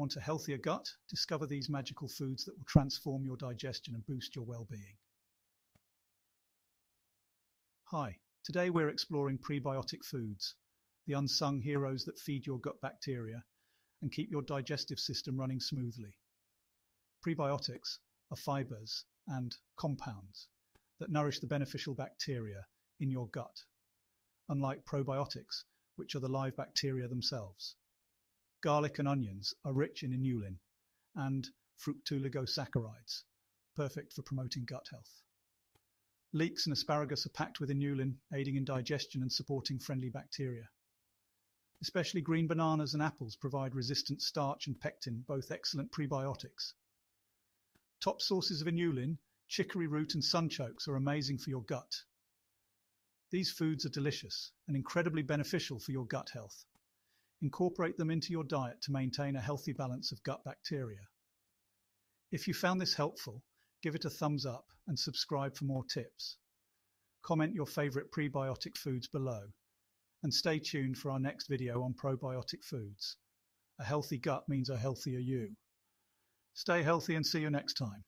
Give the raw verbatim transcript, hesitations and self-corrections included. Want a healthier gut? Discover these magical foods that will transform your digestion and boost your well-being. Hi, today we're exploring prebiotic foods, the unsung heroes that feed your gut bacteria and keep your digestive system running smoothly. Prebiotics are fibers and compounds that nourish the beneficial bacteria in your gut, unlike probiotics, which are the live bacteria themselves. Garlic and onions are rich in inulin and fructooligosaccharides, perfect for promoting gut health. Leeks and asparagus are packed with inulin, aiding in digestion and supporting friendly bacteria. Especially green bananas and apples provide resistant starch and pectin, both excellent prebiotics. Top sources of inulin, chicory root and sunchokes are amazing for your gut. These foods are delicious and incredibly beneficial for your gut health. Incorporate them into your diet to maintain a healthy balance of gut bacteria. If you found this helpful, give it a thumbs up and subscribe for more tips. Comment your favorite prebiotic foods below and stay tuned for our next video on probiotic foods. A healthy gut means a healthier you. Stay healthy and see you next time.